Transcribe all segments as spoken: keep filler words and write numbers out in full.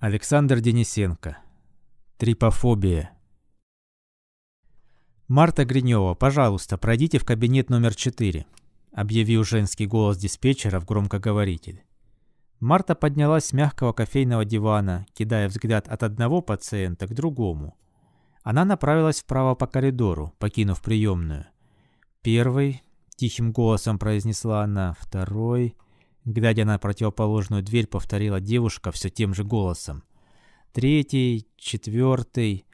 Александр Денисенко. Трипофобия. «Марта Гринёва, пожалуйста, пройдите в кабинет номер четыре», — объявил женский голос диспетчера в громкоговоритель. Марта поднялась с мягкого кофейного дивана, кидая взгляд от одного пациента к другому. Она направилась вправо по коридору, покинув приемную. «Первый», — тихим голосом произнесла она, — «второй». Глядя на противоположную дверь, повторила девушка все тем же голосом. Третий, четвертый.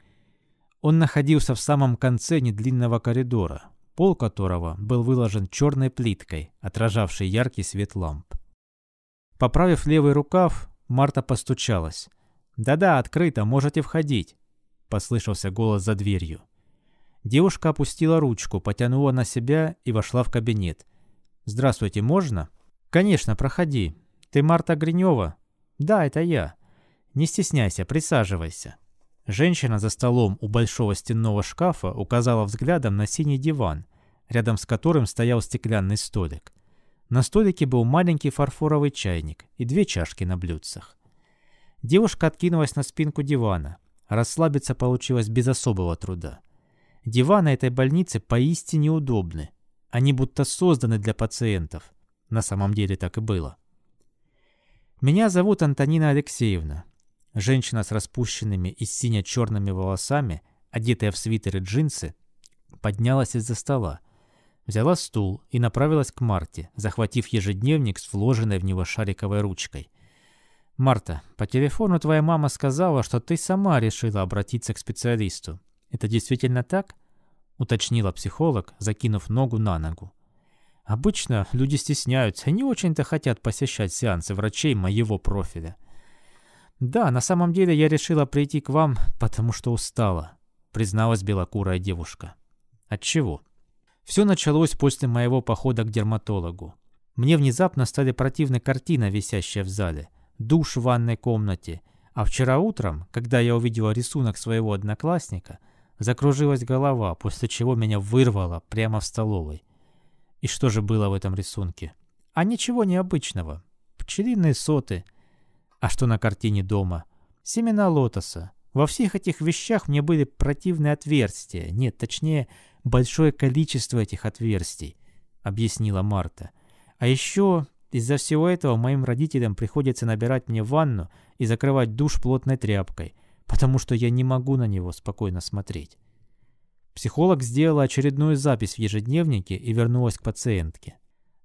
Он находился в самом конце недлинного коридора, пол которого был выложен черной плиткой, отражавшей яркий свет ламп. Поправив левый рукав, Марта постучалась. «Да-да, открыто, можете входить», — послышался голос за дверью. Девушка опустила ручку, потянула на себя и вошла в кабинет. «Здравствуйте, можно?» «Конечно, проходи. Ты Марта Гринёва?» «Да, это я». «Не стесняйся, присаживайся». Женщина за столом у большого стенного шкафа указала взглядом на синий диван, рядом с которым стоял стеклянный столик. На столике был маленький фарфоровый чайник и две чашки на блюдцах. Девушка откинулась на спинку дивана. Расслабиться получилось без особого труда. Диваны этой больницы поистине удобны. Они будто созданы для пациентов. На самом деле так и было. «Меня зовут Антонина Алексеевна». Женщина с распущенными и сине-черными волосами, одетая в свитер и джинсы, поднялась из-за стола, взяла стул и направилась к Марте, захватив ежедневник с вложенной в него шариковой ручкой. «Марта, по телефону твоя мама сказала, что ты сама решила обратиться к специалисту. Это действительно так?» — уточнила психолог, закинув ногу на ногу. «Обычно люди стесняются и не очень-то хотят посещать сеансы врачей моего профиля». «Да, на самом деле я решила прийти к вам, потому что устала», — призналась белокурая девушка. «От чего?» «Все началось после моего похода к дерматологу. Мне внезапно стали противны картины, висящие в зале, душ в ванной комнате, а вчера утром, когда я увидела рисунок своего одноклассника, закружилась голова, после чего меня вырвало прямо в столовой». «И что же было в этом рисунке?» «А ничего необычного. Пчелиные соты». «А что на картине дома?» «Семена лотоса. Во всех этих вещах мне были противные отверстия. Нет, точнее, большое количество этих отверстий», — объяснила Марта. «А еще из-за всего этого моим родителям приходится набирать мне ванну и закрывать душ плотной тряпкой, потому что я не могу на него спокойно смотреть». Психолог сделала очередную запись в ежедневнике и вернулась к пациентке.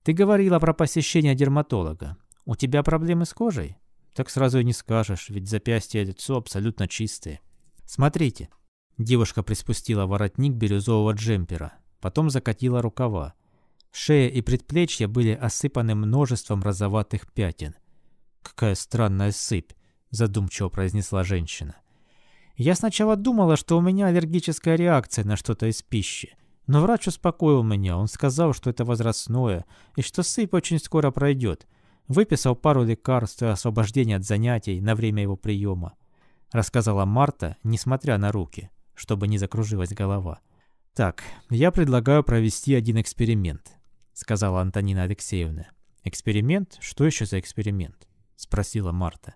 «Ты говорила про посещение дерматолога. У тебя проблемы с кожей?» «Так сразу и не скажешь, ведь запястье и лицо абсолютно чистые». «Смотрите». Девушка приспустила воротник бирюзового джемпера, потом закатила рукава. Шея и предплечья были осыпаны множеством розоватых пятен. «Какая странная сыпь», – задумчиво произнесла женщина. «Я сначала думала, что у меня аллергическая реакция на что-то из пищи, но врач успокоил меня, он сказал, что это возрастное и что сыпь очень скоро пройдет. Выписал пару лекарств и освобождение от занятий на время его приема», — рассказала Марта, несмотря на руки, чтобы не закружилась голова. «Так, я предлагаю провести один эксперимент», — сказала Антонина Алексеевна. «Эксперимент? Что еще за эксперимент?» — спросила Марта.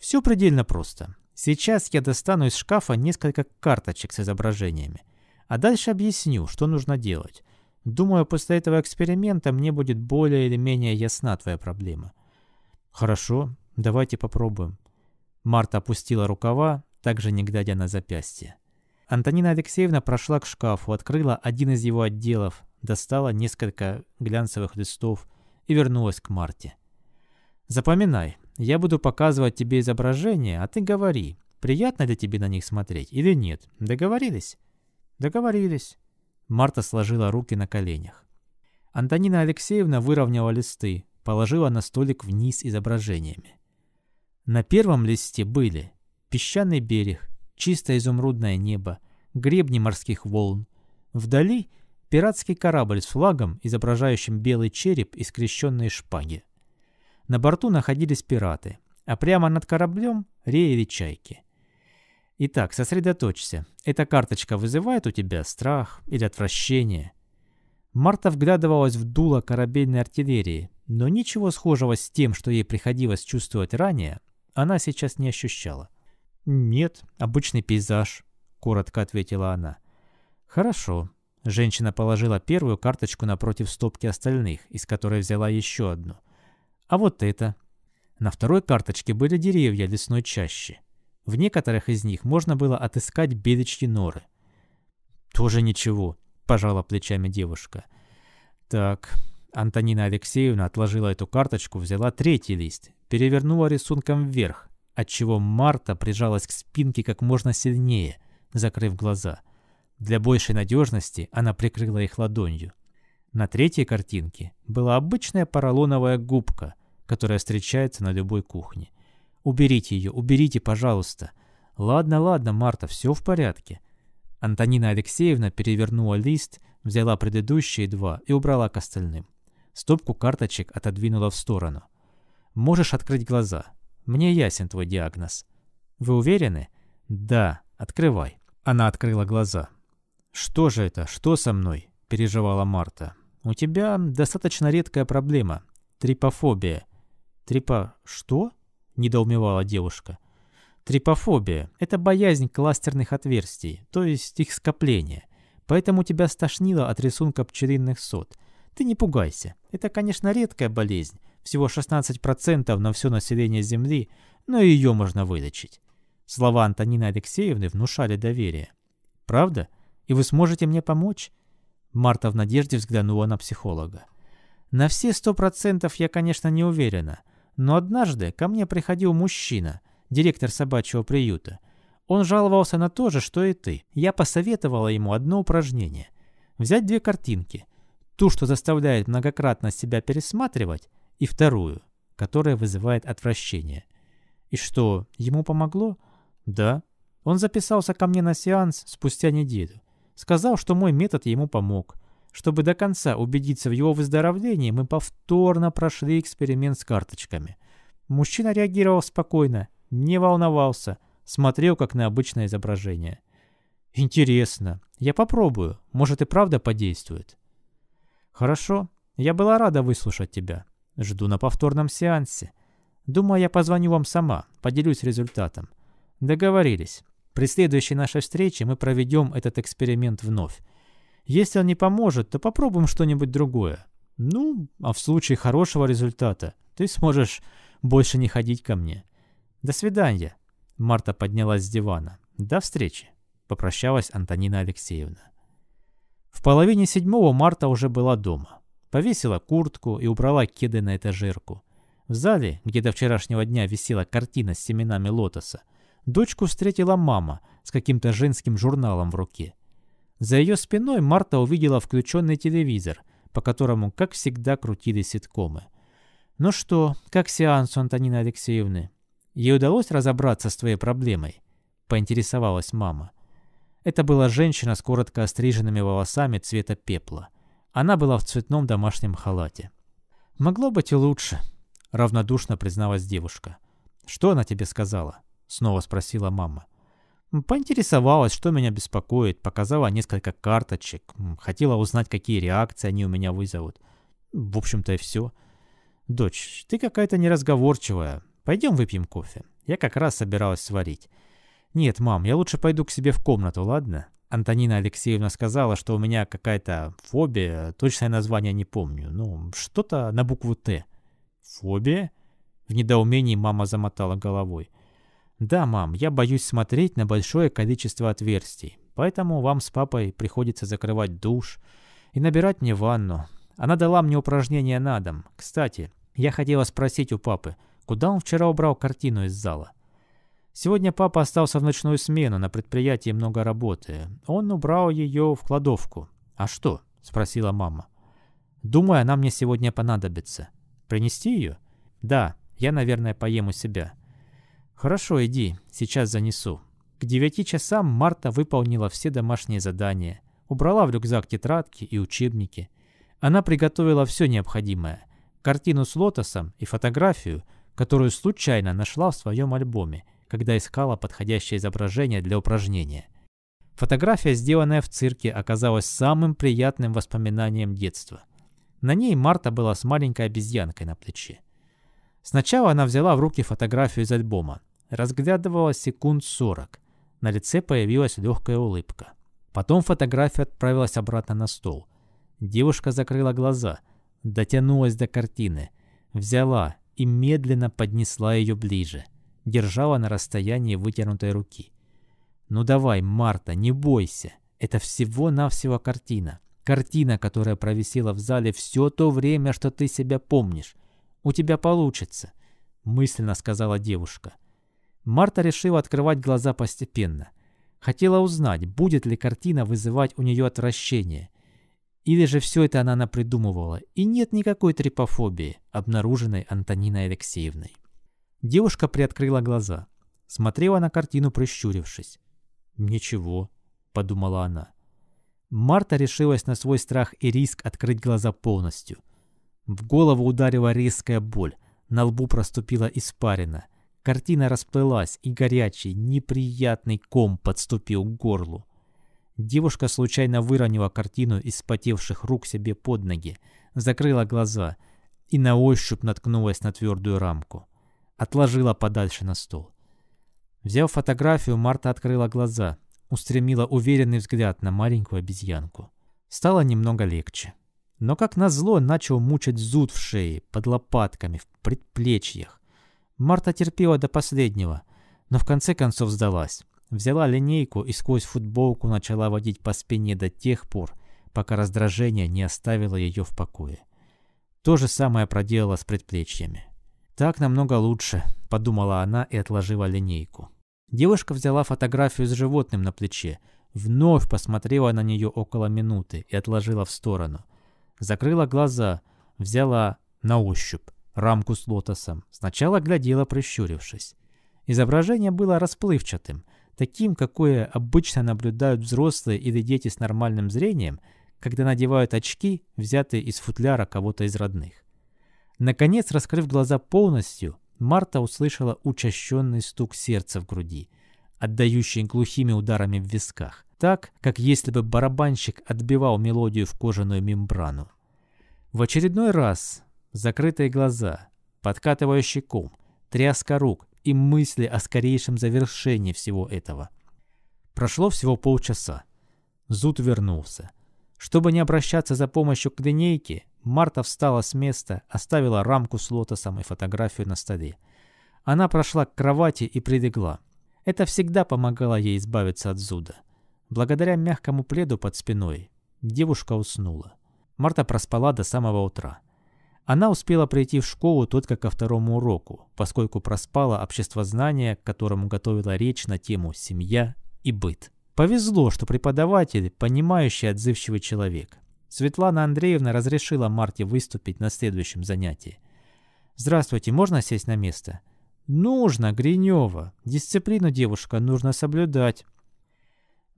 «Все предельно просто. Сейчас я достану из шкафа несколько карточек с изображениями, а дальше объясню, что нужно делать. Думаю, после этого эксперимента мне будет более или менее ясна твоя проблема». «Хорошо, давайте попробуем». Марта опустила рукава, также не глядя на запястье. Антонина Алексеевна прошла к шкафу, открыла один из его отделов, достала несколько глянцевых листов и вернулась к Марте. «Запоминай. Я буду показывать тебе изображения, а ты говори, приятно ли тебе на них смотреть или нет. Договорились?» «Договорились». Марта сложила руки на коленях. Антонина Алексеевна выровняла листы, положила на столик вниз изображениями. На первом листе были песчаный берег, чистое изумрудное небо, гребни морских волн. Вдали пиратский корабль с флагом, изображающим белый череп и скрещенные шпаги. На борту находились пираты, а прямо над кораблем реяли чайки. Итак, сосредоточься. Эта карточка вызывает у тебя страх или отвращение?» Марта вглядывалась в дуло корабельной артиллерии, но ничего схожего с тем, что ей приходилось чувствовать ранее, она сейчас не ощущала. «Нет, обычный пейзаж», — коротко ответила она. «Хорошо». Женщина положила первую карточку напротив стопки остальных, из которой взяла еще одну. «А вот это». На второй карточке были деревья лесной чащи. В некоторых из них можно было отыскать беличьи норы. «Тоже ничего», — пожала плечами девушка. «Так». Антонина Алексеевна отложила эту карточку, взяла третий лист, перевернула рисунком вверх, отчего Марта прижалась к спинке как можно сильнее, закрыв глаза. Для большей надежности она прикрыла их ладонью. На третьей картинке была обычная поролоновая губка, которая встречается на любой кухне. «Уберите ее, уберите, пожалуйста». «Ладно, ладно, Марта, все в порядке». Антонина Алексеевна перевернула лист, взяла предыдущие два и убрала к остальным. Стопку карточек отодвинула в сторону. «Можешь открыть глаза. Мне ясен твой диагноз». «Вы уверены?» «Да, открывай». Она открыла глаза. «Что же это? Что со мной?» – переживала Марта. «У тебя достаточно редкая проблема. Трипофобия». «Трипо... что?» – недоумевала девушка. «Трипофобия – это боязнь кластерных отверстий, то есть их скопления. Поэтому тебя стошнило от рисунка пчелиных сот. Ты не пугайся. Это, конечно, редкая болезнь. Всего шестнадцать процентов на все население Земли, но и ее можно вылечить». Слова Антонины Алексеевны внушали доверие. «Правда? И вы сможете мне помочь?» Марта в надежде взглянула на психолога. «На все сто процентов я, конечно, не уверена. Но однажды ко мне приходил мужчина, директор собачьего приюта. Он жаловался на то же, что и ты. Я посоветовала ему одно упражнение. Взять две картинки. Ту, что заставляет многократно себя пересматривать, и вторую, которая вызывает отвращение». «И что, ему помогло?» «Да. Он записался ко мне на сеанс спустя неделю. Сказал, что мой метод ему помог. Чтобы до конца убедиться в его выздоровлении, мы повторно прошли эксперимент с карточками. Мужчина реагировал спокойно, не волновался». Смотрел, как на обычное изображение. «Интересно. Я попробую. Может, и правда подействует». «Хорошо. Я была рада выслушать тебя. Жду на повторном сеансе. Думаю, я позвоню вам сама, поделюсь результатом». «Договорились. При следующей нашей встрече мы проведем этот эксперимент вновь. Если он не поможет, то попробуем что-нибудь другое. Ну, а в случае хорошего результата ты сможешь больше не ходить ко мне. До свидания». Марта поднялась с дивана. «До встречи», — попрощалась Антонина Алексеевна. В половине седьмого Марта уже была дома. Повесила куртку и убрала кеды на этажерку. В зале, где до вчерашнего дня висела картина с семенами лотоса, дочку встретила мама с каким-то женским журналом в руке. За ее спиной Марта увидела включенный телевизор, по которому, как всегда, крутили ситкомы. «Ну что, как сеанс у Антонины Алексеевны? Ей удалось разобраться с твоей проблемой?» – поинтересовалась мама. Это была женщина с коротко остриженными волосами цвета пепла. Она была в цветном домашнем халате. «Могло быть и лучше», – равнодушно призналась девушка. «Что она тебе сказала?» – снова спросила мама. «Поинтересовалась, что меня беспокоит, показала несколько карточек, хотела узнать, какие реакции они у меня вызовут. В общем-то и все. Дочь, ты какая-то неразговорчивая. Пойдем выпьем кофе. Я как раз собиралась сварить». «Нет, мам, я лучше пойду к себе в комнату, ладно?» Антонина Алексеевна сказала, что у меня какая-то фобия, точное название не помню, ну, что-то на букву «Т». «Фобия?» В недоумении мама замотала головой. «Да, мам, я боюсь смотреть на большое количество отверстий, поэтому вам с папой приходится закрывать душ и набирать мне ванну. Она дала мне упражнение на дом. Кстати, я хотела спросить у папы, куда он вчера убрал картину из зала?» «Сегодня папа остался в ночную смену, на предприятии много работы. Он убрал ее в кладовку». «А что?» – спросила мама. «Думаю, она мне сегодня понадобится». «Принести ее?» «Да, я, наверное, поем у себя». «Хорошо, иди, сейчас занесу». К девяти часам Марта выполнила все домашние задания, убрала в рюкзак тетрадки и учебники. Она приготовила все необходимое – картину с лотосом и фотографию, которую случайно нашла в своем альбоме, когда искала подходящее изображение для упражнения. Фотография, сделанная в цирке, оказалась самым приятным воспоминанием детства. На ней Марта была с маленькой обезьянкой на плече. Сначала она взяла в руки фотографию из альбома, разглядывала секунд сорок. На лице появилась легкая улыбка. Потом фотография отправилась обратно на стол. Девушка закрыла глаза, дотянулась до картины, взяла и медленно поднесла ее ближе, держала на расстоянии вытянутой руки. «Ну давай, Марта, не бойся, это всего-навсего картина. Картина, которая провисела в зале все то время, что ты себя помнишь. У тебя получится», — мысленно сказала девушка. Марта решила открывать глаза постепенно. Хотела узнать, будет ли картина вызывать у нее отвращение. Или же все это она напридумывала, и нет никакой трипофобии, обнаруженной Антониной Алексеевной. Девушка приоткрыла глаза, смотрела на картину, прищурившись. «Ничего», — подумала она. Марта решилась на свой страх и риск открыть глаза полностью. В голову ударила резкая боль, на лбу проступила испарина. Картина расплылась, и горячий, неприятный ком подступил к горлу. Девушка случайно выронила картину из вспотевших рук себе под ноги, закрыла глаза и на ощупь наткнулась на твердую рамку. Отложила подальше на стол. Взяв фотографию, Марта открыла глаза, устремила уверенный взгляд на маленькую обезьянку. Стало немного легче. Но, как назло, начал мучить зуд в шее, под лопатками, в предплечьях. Марта терпела до последнего, но в конце концов сдалась. Взяла линейку и сквозь футболку начала водить по спине до тех пор, пока раздражение не оставило ее в покое. То же самое проделала с предплечьями. «Так намного лучше», – подумала она и отложила линейку. Девушка взяла фотографию с животным на плече, вновь посмотрела на нее около минуты и отложила в сторону. Закрыла глаза, взяла на ощупь рамку с лотосом. Сначала глядела, прищурившись. Изображение было расплывчатым, таким, какое обычно наблюдают взрослые или дети с нормальным зрением, когда надевают очки, взятые из футляра кого-то из родных. Наконец, раскрыв глаза полностью, Марта услышала учащенный стук сердца в груди, отдающий глухими ударами в висках, так, как если бы барабанщик отбивал мелодию в кожаную мембрану. В очередной раз... Закрытые глаза, подкатывающий ком, тряска рук и мысли о скорейшем завершении всего этого. Прошло всего полчаса. Зуд вернулся. Чтобы не обращаться за помощью к линейке, Марта встала с места, оставила рамку с лотосом и фотографию на столе. Она прошла к кровати и прилегла. Это всегда помогало ей избавиться от зуда. Благодаря мягкому пледу под спиной девушка уснула. Марта проспала до самого утра. Она успела прийти в школу только ко второму уроку, поскольку проспала обществознание, к которому готовила речь на тему «Семья и быт». Повезло, что преподаватель – понимающий, отзывчивый человек. Светлана Андреевна разрешила Марте выступить на следующем занятии. «Здравствуйте, можно сесть на место?» «Нужно, Гринёва. Дисциплину, девушка, нужно соблюдать».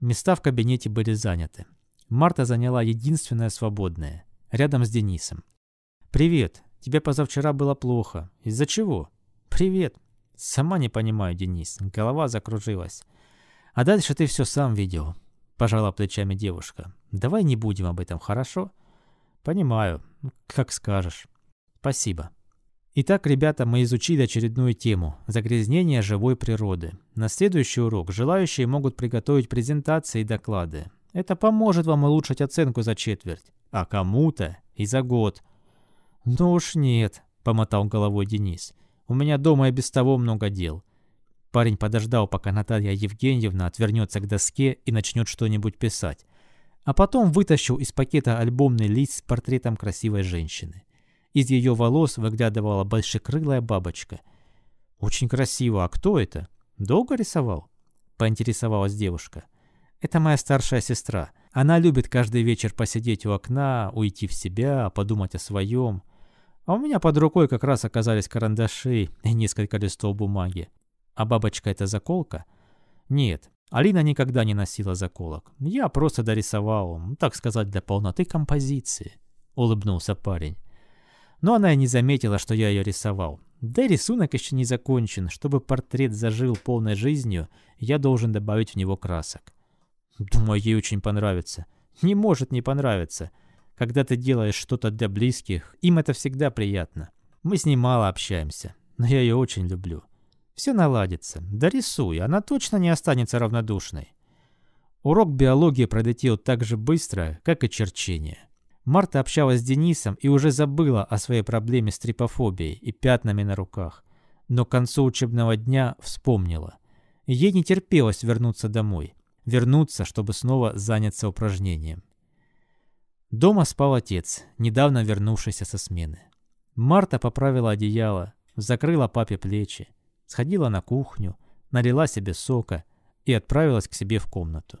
Места в кабинете были заняты. Марта заняла единственное свободное, рядом с Денисом. «Привет. Тебе позавчера было плохо. Из-за чего?» «Привет. Сама не понимаю, Денис. Голова закружилась. А дальше ты все сам видел», – пожала плечами девушка. «Давай не будем об этом, хорошо?» «Понимаю. Как скажешь». «Спасибо». Итак, ребята, мы изучили очередную тему – загрязнение живой природы. На следующий урок желающие могут приготовить презентации и доклады. Это поможет вам улучшить оценку за четверть, а кому-то и за год. «Ну уж нет», — помотал головой Денис. «У меня дома и без того много дел». Парень подождал, пока Наталья Евгеньевна отвернется к доске и начнет что-нибудь писать. А потом вытащил из пакета альбомный лист с портретом красивой женщины. Из ее волос выглядывала большекрылая бабочка. «Очень красиво. А кто это? Долго рисовал?» — поинтересовалась девушка. «Это моя старшая сестра. Она любит каждый вечер посидеть у окна, уйти в себя, подумать о своем. А у меня под рукой как раз оказались карандаши и несколько листов бумаги». «А бабочка — это заколка?» «Нет, Алина никогда не носила заколок. Я просто дорисовал, так сказать, для полноты композиции», — улыбнулся парень. «Но она и не заметила, что я ее рисовал. Да и рисунок еще не закончен. Чтобы портрет зажил полной жизнью, я должен добавить в него красок». «Думаю, ей очень понравится». «Не может не понравиться. Когда ты делаешь что-то для близких, им это всегда приятно. Мы с ней мало общаемся, но я ее очень люблю. Все наладится. Да рисуй, она точно не останется равнодушной. Урок биологии пролетел так же быстро, как и черчение. Марта общалась с Денисом и уже забыла о своей проблеме с трипофобией и пятнами на руках, но к концу учебного дня вспомнила. Ей не терпелось вернуться домой, вернуться, чтобы снова заняться упражнением. Дома спал отец, недавно вернувшийся со смены. Марта поправила одеяло, закрыла папе плечи, сходила на кухню, налила себе сока и отправилась к себе в комнату.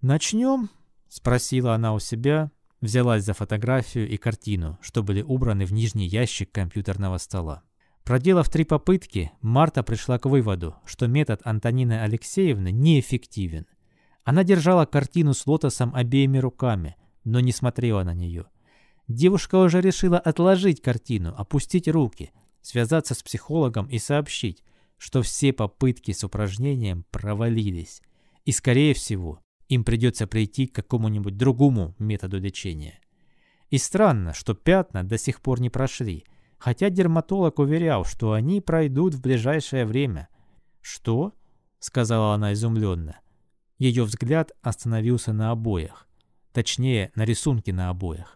«Начнем?» – спросила она у себя, взялась за фотографию и картину, что были убраны в нижний ящик компьютерного стола. Проделав три попытки, Марта пришла к выводу, что метод Антонины Алексеевны неэффективен. Она держала картину с лотосом обеими руками, но не смотрела на нее. Девушка уже решила отложить картину, опустить руки, связаться с психологом и сообщить, что все попытки с упражнением провалились, и, скорее всего, им придется прийти к какому-нибудь другому методу лечения. И странно, что пятна до сих пор не прошли, хотя дерматолог уверял, что они пройдут в ближайшее время. «Что?» — сказала она изумленно. Ее взгляд остановился на обоях, точнее, на рисунке на обоях.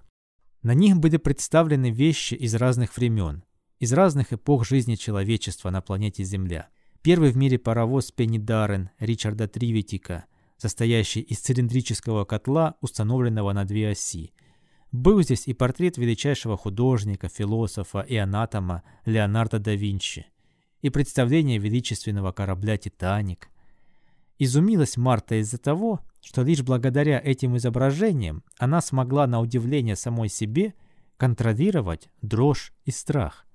На них были представлены вещи из разных времен, из разных эпох жизни человечества на планете Земля. Первый в мире паровоз Пеннидарен Ричарда Тривитика, состоящий из цилиндрического котла, установленного на две оси. Был здесь и портрет величайшего художника, философа и анатома Леонардо да Винчи, и представление величественного корабля «Титаник». Изумилась Марта из-за того, что лишь благодаря этим изображениям она смогла на удивление самой себе контролировать дрожь и страх.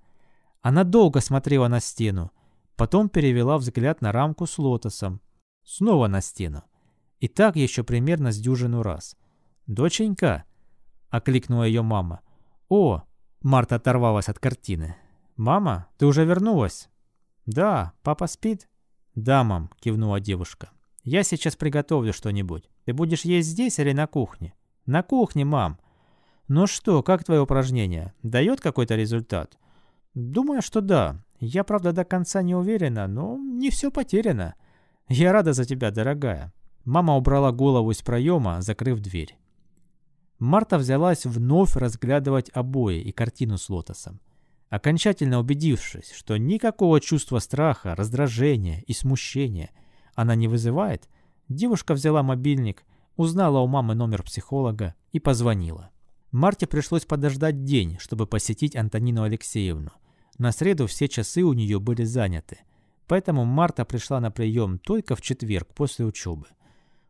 Она долго смотрела на стену, потом перевела взгляд на рамку с лотосом, снова на стену. И так еще примерно с дюжину раз. «Доченька!» — окликнула ее мама. «О!» — Марта оторвалась от картины. «Мама, ты уже вернулась?» «Да, папа спит?» «Да, мам», — кивнула девушка. «Я сейчас приготовлю что-нибудь. Ты будешь есть здесь или на кухне?» «На кухне, мам». «Ну что, как твое упражнение? Дает какой-то результат?» «Думаю, что да. Я, правда, до конца не уверена, но не все потеряно. Я рада за тебя, дорогая». Мама убрала голову из проема, закрыв дверь. Марта взялась вновь разглядывать обои и картину с лотосом, окончательно убедившись, что никакого чувства страха, раздражения и смущения она не вызывает. Девушка взяла мобильник, узнала у мамы номер психолога и позвонила. Марте пришлось подождать день, чтобы посетить Антонину Алексеевну. На среду все часы у нее были заняты, поэтому Марта пришла на прием только в четверг после учебы.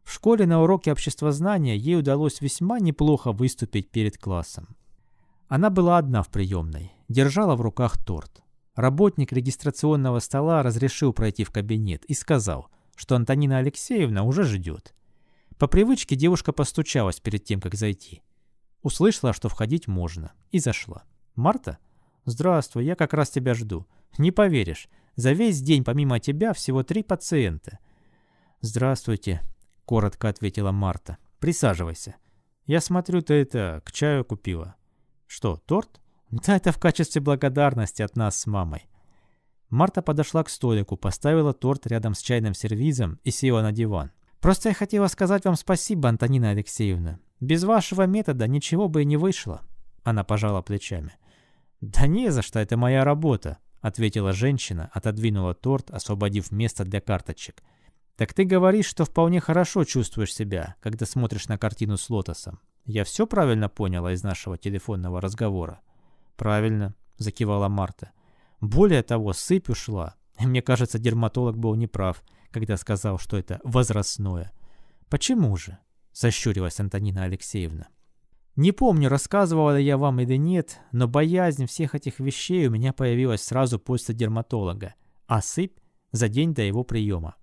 В школе на уроке обществознания ей удалось весьма неплохо выступить перед классом. Она была одна в приемной, держала в руках торт. Работник регистрационного стола разрешил пройти в кабинет и сказал, что Антонина Алексеевна уже ждет. По привычке девушка постучалась перед тем, как зайти. Услышала, что входить можно, и зашла. «Марта? Здравствуй, я как раз тебя жду. Не поверишь, за весь день помимо тебя всего три пациента». «Здравствуйте», — коротко ответила Марта. «Присаживайся. Я смотрю, ты это, к чаю купила». «Что, торт?» «Да, это в качестве благодарности от нас с мамой». Марта подошла к столику, поставила торт рядом с чайным сервизом и села на диван. «Просто я хотела сказать вам спасибо, Антонина Алексеевна. Без вашего метода ничего бы и не вышло». Она пожала плечами. «Да не за что, это моя работа», — ответила женщина, отодвинула торт, освободив место для карточек. «Так ты говоришь, что вполне хорошо чувствуешь себя, когда смотришь на картину с лотосом. Я все правильно поняла из нашего телефонного разговора?» «Правильно», — закивала Марта. «Более того, сыпь ушла. Мне кажется, дерматолог был неправ, когда сказал, что это возрастное». «Почему же?» — сощурилась Антонина Алексеевна. «Не помню, рассказывала ли я вам или нет, но боязнь всех этих вещей у меня появилась сразу после дерматолога, а сыпь — за день до его приема».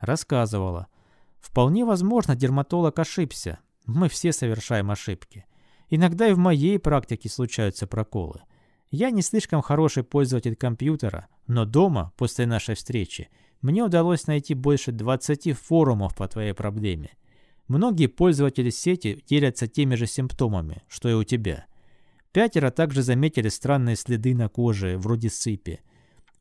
«Рассказывала. Вполне возможно, дерматолог ошибся. Мы все совершаем ошибки. Иногда и в моей практике случаются проколы. Я не слишком хороший пользователь компьютера, но дома, после нашей встречи, мне удалось найти больше двадцати форумов по твоей проблеме. Многие пользователи сети делятся теми же симптомами, что и у тебя. Пятеро также заметили странные следы на коже, вроде сыпи.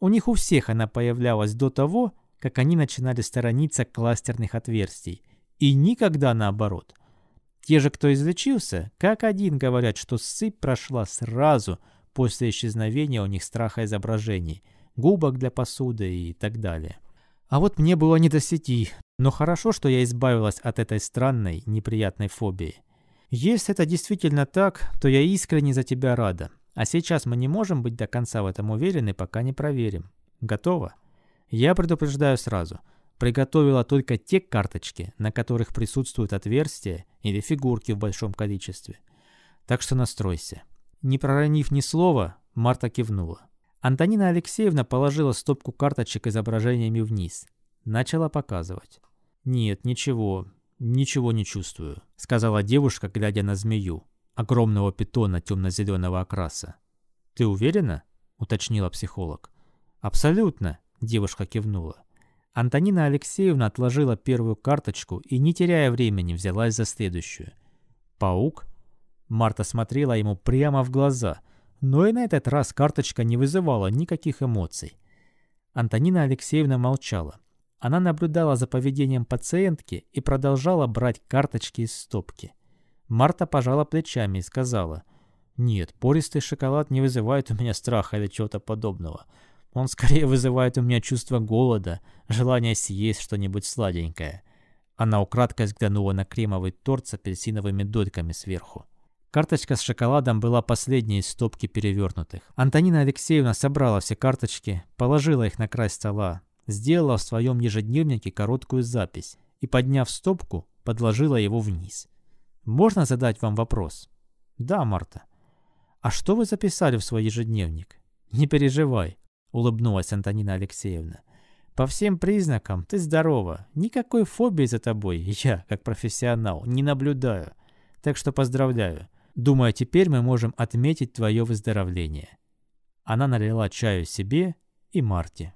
У них у всех она появлялась до того, как они начинали сторониться кластерных отверстий. И никогда наоборот. Те же, кто излечился, как один говорят, что сыпь прошла сразу после исчезновения у них страха изображений, губок для посуды и так далее. А вот мне было не до сети, но хорошо, что я избавилась от этой странной, неприятной фобии. Если это действительно так, то я искренне за тебя рада. А сейчас мы не можем быть до конца в этом уверены, пока не проверим. Готово? Я предупреждаю сразу. Приготовила только те карточки, на которых присутствуют отверстия или фигурки в большом количестве. Так что настройся. Не проронив ни слова, Марта кивнула. Антонина Алексеевна положила стопку карточек изображениями вниз. Начала показывать. «Нет, ничего, ничего не чувствую», — сказала девушка, глядя на змею, огромного питона темно-зеленого окраса. «Ты уверена?» — уточнила психолог. «Абсолютно», — девушка кивнула. Антонина Алексеевна отложила первую карточку и, не теряя времени, взялась за следующую. «Паук?» Марта смотрела ему прямо в глаза, но и на этот раз карточка не вызывала никаких эмоций. Антонина Алексеевна молчала. Она наблюдала за поведением пациентки и продолжала брать карточки из стопки. Марта пожала плечами и сказала: «Нет, пористый шоколад не вызывает у меня страха или чего-то подобного. Он скорее вызывает у меня чувство голода, желание съесть что-нибудь сладенькое». Она украдкой взглянула на кремовый торт с апельсиновыми дольками сверху. Карточка с шоколадом была последней из стопки перевернутых. Антонина Алексеевна собрала все карточки, положила их на край стола, сделала в своем ежедневнике короткую запись и, подняв стопку, подложила его вниз. «Можно задать вам вопрос?» «Да, Марта». «А что вы записали в свой ежедневник?» «Не переживай», — улыбнулась Антонина Алексеевна. «По всем признакам ты здорова. Никакой фобии за тобой я, как профессионал, не наблюдаю. Так что поздравляю. Думаю, теперь мы можем отметить твое выздоровление». Она налила чаю себе и Марте.